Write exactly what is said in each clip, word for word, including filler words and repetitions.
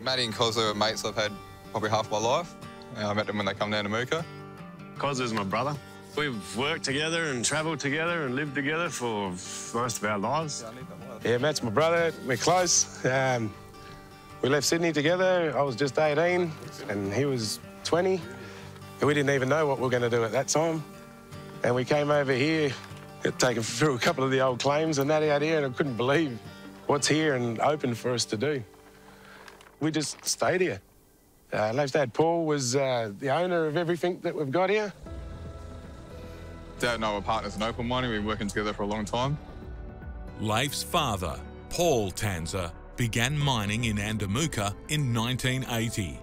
Maddie and Kozu are mates I've had probably half my life. I met them when they come down to Mooka. Kozu's my brother. We've worked together and travelled together and lived together for most of our lives. Yeah, Matt's my brother. We're close. Um, we left Sydney together. I was just eighteen and he was twenty. And we didn't even know what we were going to do at that time. And we came over here, got taken through a couple of the old claims and that out here, and I couldn't believe what's here and open for us to do. We just stayed here. Uh, Lav's dad, Paul, was uh, the owner of everything that we've got here. Dad and I were partners in opal mining. We've been working together for a long time. Leif's father, Paul Tanzer, began mining in Andamooka in nineteen eighty.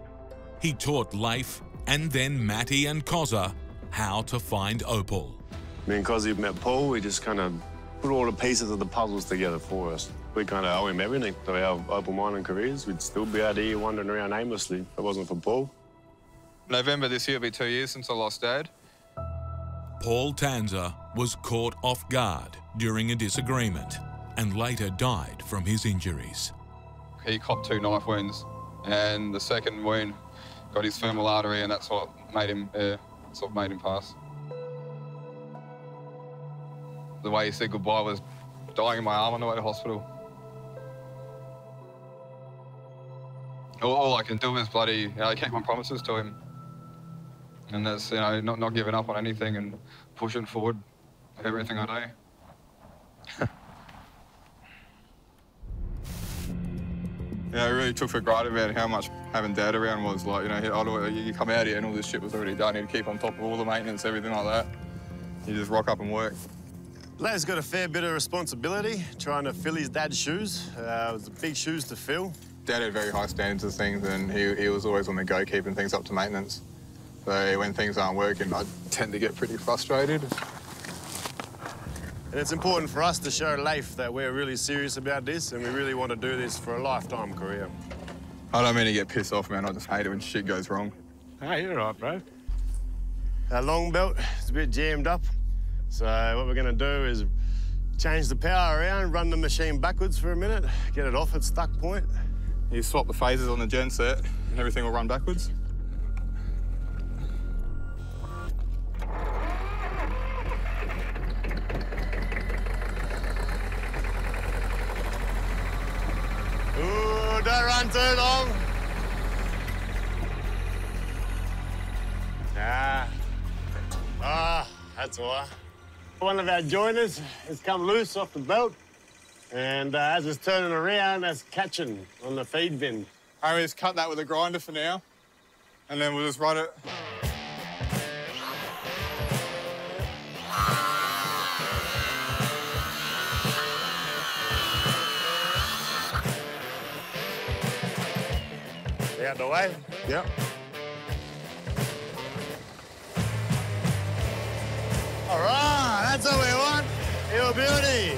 He taught Leif and then Matty and Koza how to find opal. Me and Koza met Paul. We just kind of put all the pieces of the puzzles together for us. We kind of owe him everything. So our opal mining careers, we'd still be out here wandering around aimlessly if it wasn't for Paul. November this year will be two years since I lost Dad. Paul Tanzer was caught off guard during a disagreement and later died from his injuries. He copped two knife wounds, and the second wound got his femoral artery, and that's what made him, uh, that's what made him pass. The way he said goodbye was dying in my arm on the way to hospital. All, all I can do is bloody, you know, keep my promises to him. And that's, you know, not, not giving up on anything and pushing forward with everything I do. Yeah, I really took for granted about how much having Dad around was like, you know, you come out here and all this shit was already done. He'd keep on top of all the maintenance, everything like that. You just rock up and work. Lav's got a fair bit of responsibility trying to fill his dad's shoes. Uh, it was big shoes to fill. Dad had very high standards of things, and he, he was always on the go keeping things up to maintenance. So when things aren't working, I tend to get pretty frustrated. And it's important for us to show Leif that we're really serious about this and we really want to do this for a lifetime career. I don't mean to get pissed off, man. I just hate it when shit goes wrong. Hey, you're all right, bro. Our long belt is a bit jammed up. So what we're going to do is change the power around, run the machine backwards for a minute, get it off its stuck point. You swap the phases on the gen set and everything will run backwards. Don't run too long. Nah. Ah, that's all right. One of our joiners has come loose off the belt, and uh, as it's turning around, that's catching on the feed bin. I just cut that with a grinder for now, and then we'll just run it. Out the way. Yep. All right, that's all we want. Your beauty.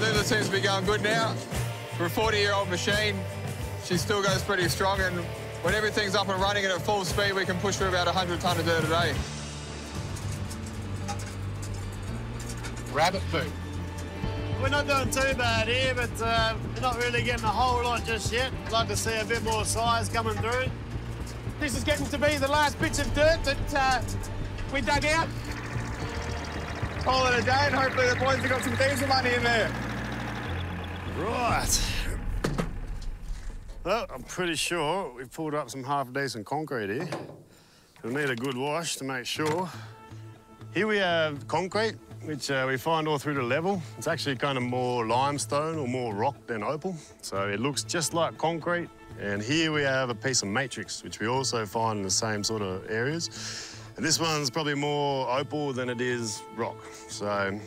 Lula seems to be going good now. For a forty-year-old machine, she still goes pretty strong, and when everything's up and running and at full speed, we can push through about one hundred tonne of dirt a day. Rabbit food. We're not doing too bad here, but uh, we're not really getting a whole lot just yet. I'd like to see a bit more size coming through. This is getting to be the last bits of dirt that uh, we dug out. All in a day, and hopefully the boys have got some diesel money in there. Right. Well, I'm pretty sure we've pulled up some half-decent concrete here. It'll need a good wash to make sure. Here we have concrete, which uh, we find all through the level. It's actually kind of more limestone or more rock than opal. So it looks just like concrete. And here we have a piece of matrix, which we also find in the same sort of areas. And this one's probably more opal than it is rock. So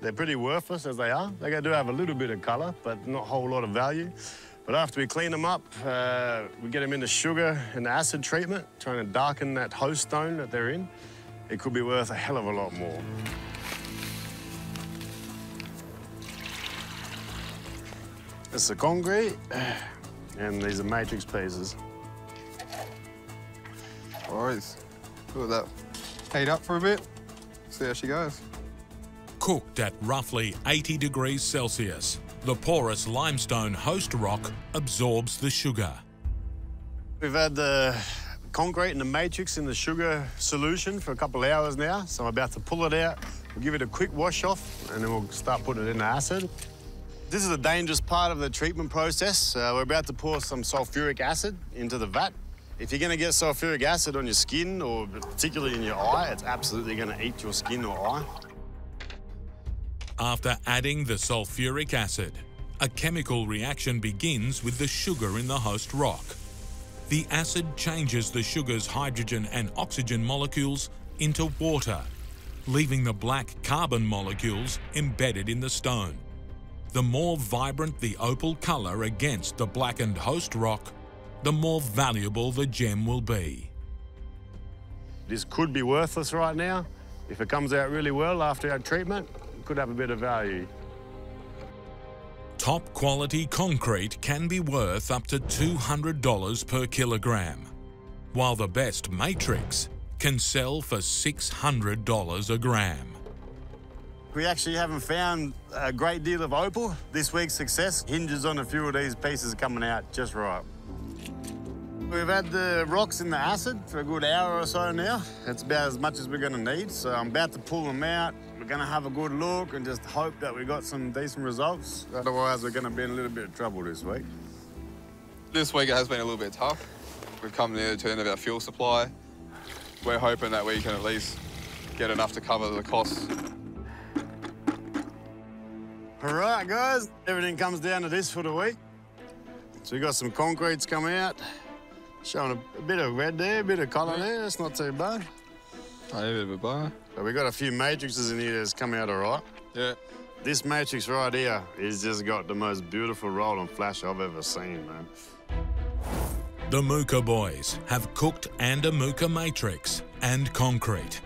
they're pretty worthless as they are. They do have a little bit of colour, but not a whole lot of value. But after we clean them up, uh, we get them into sugar and acid treatment, trying to darken that host stone that they're in. It could be worth a hell of a lot more. It's the concrete, and these are matrix pieces. Alright, put that heat up for a bit, see how she goes. Cooked at roughly eighty degrees Celsius, The porous limestone host rock absorbs the sugar. We've had the concrete and the matrix in the sugar solution for a couple of hours now, so I'm about to pull it out. We'll give it a quick wash off and then we'll start putting it in the acid. This is the dangerous part of the treatment process. Uh, we're about to pour some sulfuric acid into the vat. If you're gonna get sulfuric acid on your skin, or particularly in your eye, it's absolutely gonna eat your skin or eye. After adding the sulfuric acid, a chemical reaction begins with the sugar in the host rock. The acid changes the sugar's hydrogen and oxygen molecules into water, leaving the black carbon molecules embedded in the stone. The more vibrant the opal colour against the blackened host rock, the more valuable the gem will be. This could be worthless right now. If it comes out really well after our treatment, it could have a bit of value. Top quality concrete can be worth up to two hundred dollars per kilogram, while the best matrix can sell for six hundred dollars a gram. We actually haven't found a great deal of opal. This week's success hinges on a few of these pieces coming out just right. We've had the rocks in the acid for a good hour or so now. That's about as much as we're going to need, so I'm about to pull them out. We're going to have a good look and just hope that we got some decent results. Otherwise, we're going to be in a little bit of trouble this week. This week it has been a little bit tough. We've come near the end of our fuel supply. We're hoping that we can at least get enough to cover the costs. All right, guys, everything comes down to this for the week. So we've got some concretes coming out, showing a, a bit of red there, a bit of colour there. That's not too bad. Not a bit of a bar. So we've got a few matrices in here that's come out all right. Yeah. This matrix right here has just got the most beautiful roll and flash I've ever seen, man. The Mooka Boys have cooked Andamooka matrix and concrete,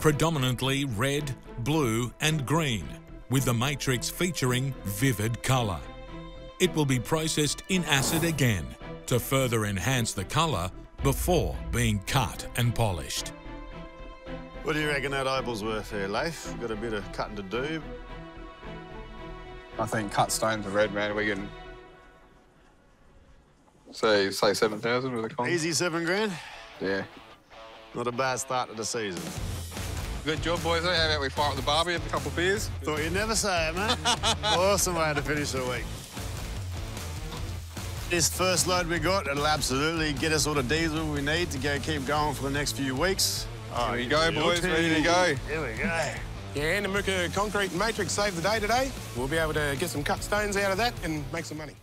predominantly red, blue and green, with the matrix featuring vivid colour. It will be processed in acid again to further enhance the colour before being cut and polished. What do you reckon that opal's worth here, Leif? We've got a bit of cutting to do. I think cut stones are red, man. We can Say, say seven thousand with a con. Easy seven grand? Yeah. Not a bad start to the season. Good job, boys. How about we fire up the barbie, have a couple of beers? Thought you'd never say it, man. Awesome way to finish the week. This first load we got, it'll absolutely get us all the diesel we need to go keep going for the next few weeks. Oh, here we go, boys. Ready to go. Here we go. Yeah, Andamooka concrete and matrix saved the day today. We'll be able to get some cut stones out of that and make some money.